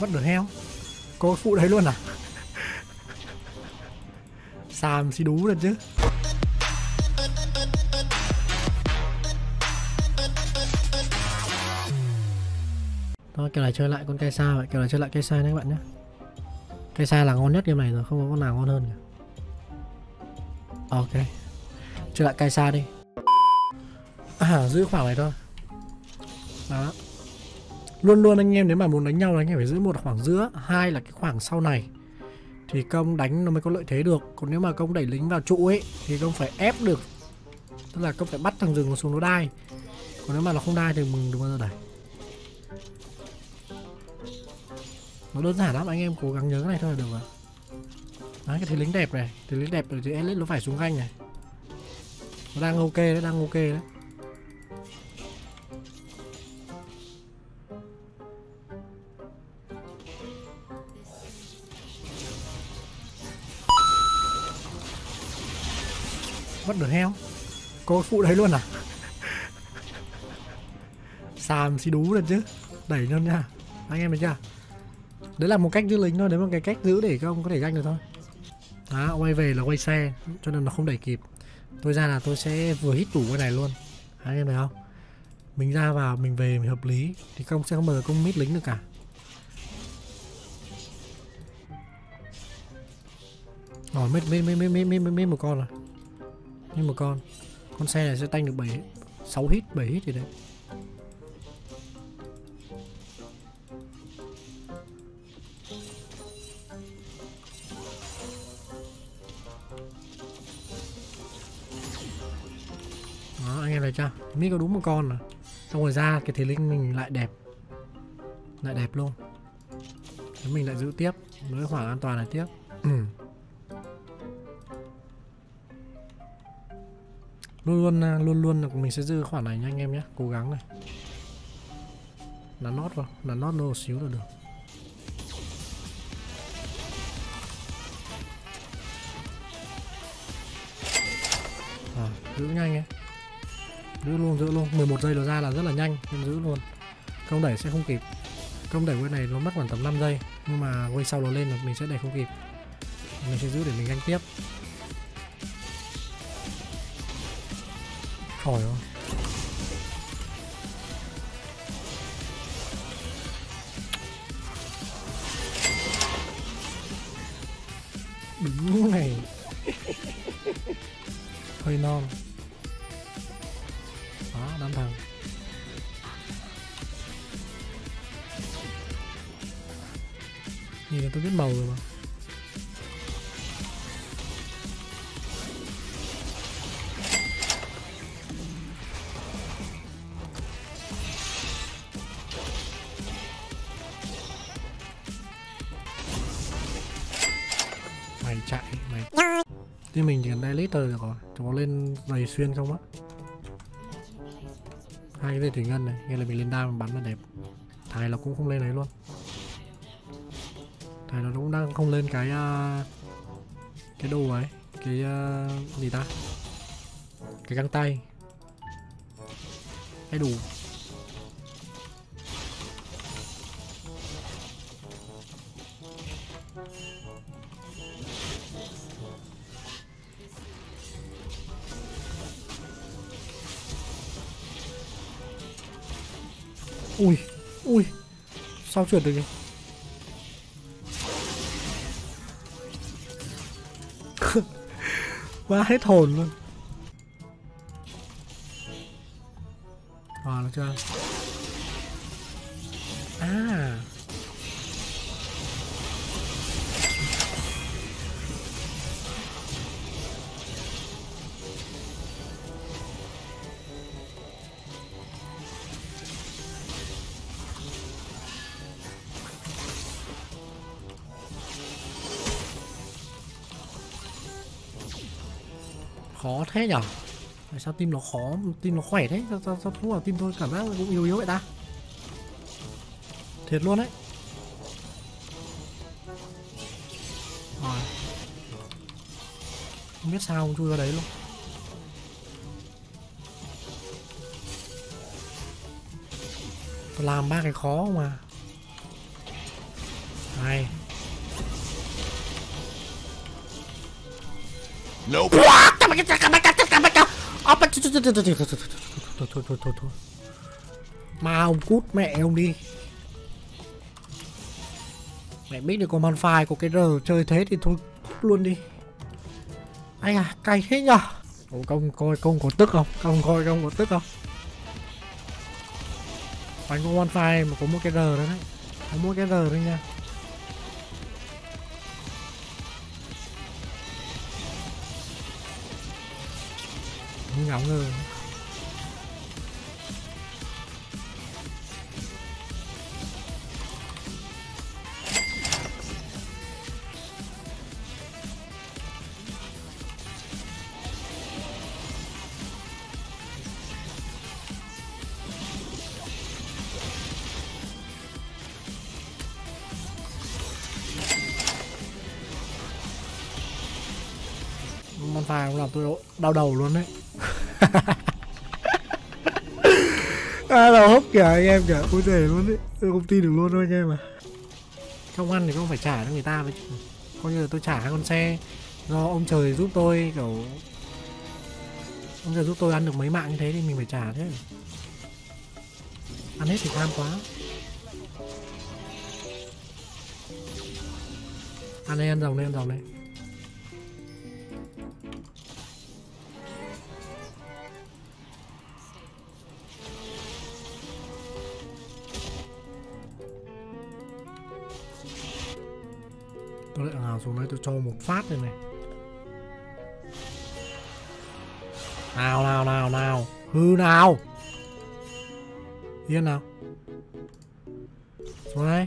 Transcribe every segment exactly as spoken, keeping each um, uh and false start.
Bắt được heo. Có phụ đấy luôn à? Xàm xí đú lên chứ. Đó, kêu là chơi lại con Kai'Sa vậy, kêu là chơi lại Kai'Sa đấy các bạn nhé. Kai'Sa là ngon nhất game này rồi, không có con nào ngon hơn cả. Ok, chơi lại Kai'Sa đi. À, giữ khoảng này thôi. Đó. Luôn luôn anh em nếu mà muốn đánh nhau là anh em phải giữ một khoảng giữa, hai là cái khoảng sau này thì công đánh nó mới có lợi thế được. Còn nếu mà công đẩy lính vào trụ ấy thì công phải ép được, tức là công phải bắt thằng rừng nó xuống nó đai. Còn nếu mà nó không đai thì mình đừng bao giờ đẩy. Nó đơn giản lắm, anh em cố gắng nhớ cái này thôi là được rồi. Đấy, cái thế lính đẹp này, thế lính đẹp rồi thì elite nó phải xuống ganh này. Nó đang ok đấy, đang ok đấy. Bắt được heo. Có phụ đấy luôn à? Xàm xí đú lên chứ. Đẩy luôn nha. Anh em thấy chưa? Đấy là một cách giữ lính thôi, đấy là một cái cách giữ để các ông có thể ganh được thôi. Đó, quay về là quay xe cho nên nó không đẩy kịp. Tôi ra là tôi sẽ vừa hít tủ cái này luôn. Anh em thấy không? Mình ra vào, mình về, mình hợp lý thì các ông sẽ không bao giờ công mít lính được cả. Rồi, mít mít mít mít mít mít mít một con rồi. Nhưng mà con con xe này sẽ tanh được bảy sáu hit, bảy hit gì đấy. Đó, anh em thấy chưa? Mít có đúng một con à. Xong rồi ra cái thế linh mình lại đẹp. Lại đẹp luôn. Thế mình lại giữ tiếp, nối khoảng an toàn này tiếp. Luôn luôn luôn luôn là mình sẽ giữ khoản này nha anh em nhé, cố gắng này. Là nót vào, là nót nô xíu là được. À, giữ nhanh ấy. Giữ luôn, giữ luôn, mười một giây nó ra là rất là nhanh, nên giữ luôn. Công đẩy sẽ không kịp. Công đẩy quay này nó mất khoảng tầm năm giây, nhưng mà quay sau nó lên là mình sẽ đẩy không kịp. Mình sẽ giữ để mình ganh tiếp. Rồi. Đúng này. Hơi non. Đó, đám thằng. Nhìn là tôi biết màu rồi mà. Mày chạy, mày thì mình chỉ cần delete thôi được rồi. Chúng nó lên giày xuyên không á. Hai cái dây thủy ngân này, nghe là mình lên đa mình bắn là đẹp. Thầy nó cũng không lên đấy luôn. Thầy nó cũng đang không lên cái uh, cái đồ ấy, cái uh, gì ta? Cái găng tay. Cái đủ. Ui, ui, sao trượt được kìa. Quá hết hồn luôn. Hòa được chưa? À. Khó thế nhở? Tại sao tim nó khó, tim nó khỏe thế? Sao, sao, sao lúc nào tim tôi cảm giác cũng yếu yếu vậy ta? Thiệt luôn đấy. Rồi. Không biết sao không chui ra đấy luôn. Tôi làm ba cái khó mà. hai. Nope. Mau cút mẹ ông đi. Mẹ biết được con Malphite của cái R chơi thế thì thôi luôn đi. Ai à, cay thế nhở. Công coi công có tức không? Công coi công có tức không? Bánh con Malphite mà có một cái R đấy đấy. Có một cái R đấy nha. Ngóng rồi. Malphite cũng làm tôi đau đầu luôn đấy. À, đầu hốc kìa anh em kìa, ôi trời luôn đấy, tôi không tin được luôn thôi anh em mà. Không ăn thì không phải trả cho người ta, coi như là tôi trả con xe do ông trời giúp tôi kiểu, ông trời giúp tôi ăn được mấy mạng như thế thì mình phải trả thế. Ăn hết thì tham quá. Ăn đây, ăn rồng đây, ăn rồng đây. Tôi lại nào xuống đây tôi cho một phát này này. Nào nào nào nào. Hư nào. Yên nào. Xuống đây.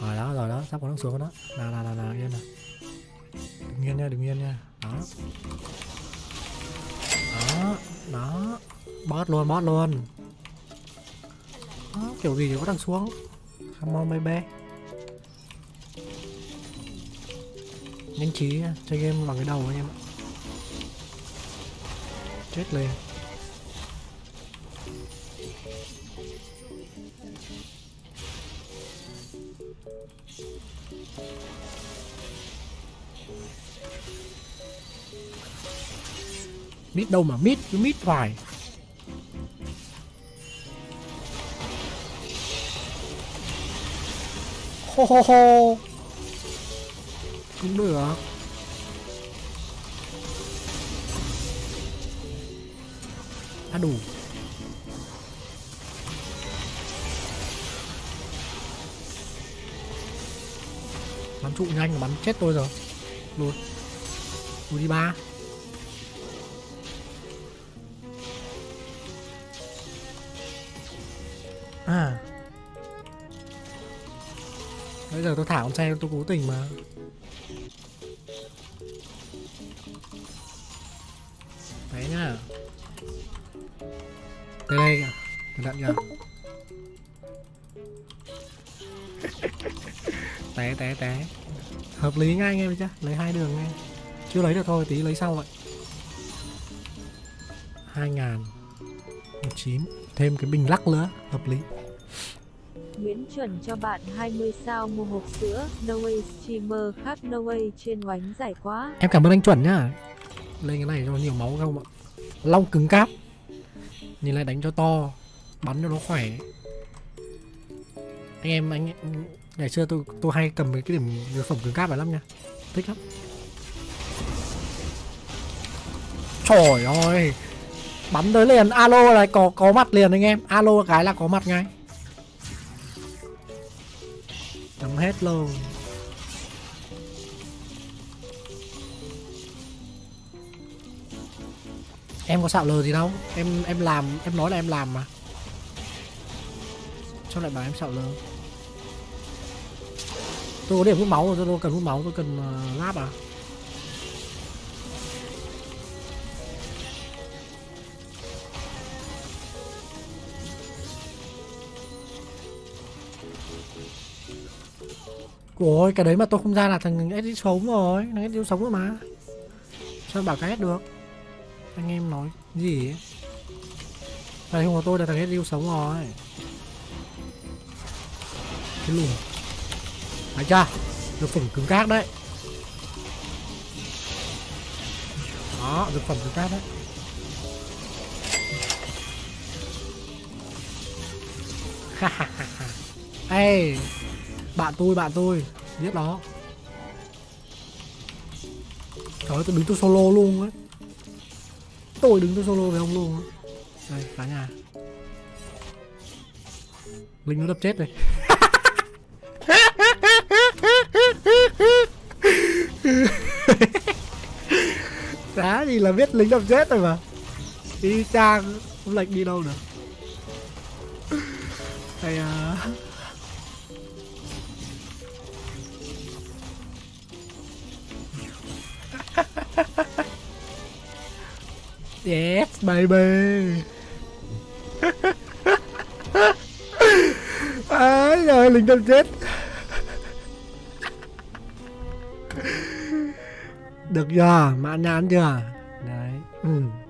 Rồi đó rồi đó. Sắp có nó xuống rồi đó. Nào nào nào nào. Yên nào. Đừng yên nha đừng yên nha. Đó. Đó. Đó. Bót luôn, bót luôn. Đó, kiểu gì thì có thằng xuống. Come on baby. Nhanh trí, chơi game bằng cái đầu anh em ạ. Chết lên. Mít đâu mà mít, cứ mít hoài. Ho ho ho. Cũng được. À đủ. Bắn trụ nhanh mà bắn chết tôi rồi. Lùi. Lùi đi ba. À. Bây giờ tôi thả con xe tôi cố tình mà. Đấy nhá. Tới đây kìa. Cẩn thận kìa. Té té té. Hợp lý ngay anh em chứ. Lấy hai đường ngay. Chưa lấy được thôi, tí lấy sau vậy. Hai nghìn mười chín. Thêm cái bình lắc nữa, hợp lý. Nguyễn Chuẩn cho bạn hai mươi sao mua hộp sữa. No way streamer khác no way trên oánh giải quá. Em cảm ơn anh Chuẩn nhá. Lên cái này cho nó nhiều máu không ạ. Long cứng cáp. Nhìn lại đánh cho to, bắn cho nó khỏe. Anh em anh ngày xưa tôi tôi hay cầm cái điểm dược phẩm cứng cáp phải lắm nha. Thích lắm. Trời ơi. Bắn tới liền, alo là có có mặt liền anh em. Alo cái là có mặt ngay. Chấm hết luôn. Em có xạo lờ gì đâu. Em em làm, em nói là em làm mà. Sao lại bảo em xạo lờ. Tôi có điểm hút máu rồi, tôi cần hút máu, tôi cần uh, láp à. Ôi cái đấy mà tôi không ra là thằng ét đê sống rồi, thằng ét đê sống rồi mà. Sao bảo cái hết được. Anh em nói gì ấy. Đây không có tôi là thằng hết lưu sống rồi. Cái lùm. Đấy cha, dược phẩm cứng cáp đấy. Đó, dược phẩm cứng cáp đấy. Ê, bạn tôi, bạn tôi biết đó. Trời ơi, tôi đứng tôi solo luôn ấy. Tôi đứng tôi solo với ông luôn ấy. Đây, phá nhà. Linh nó đập chết rồi. Đá gì là biết lính đập chết rồi mà. Đi trang không lệch đi đâu được. Đây à. Yes baby. À, rồi lính đập chết. Được chưa? Mãn nhãn chưa? Đấy. Ừ.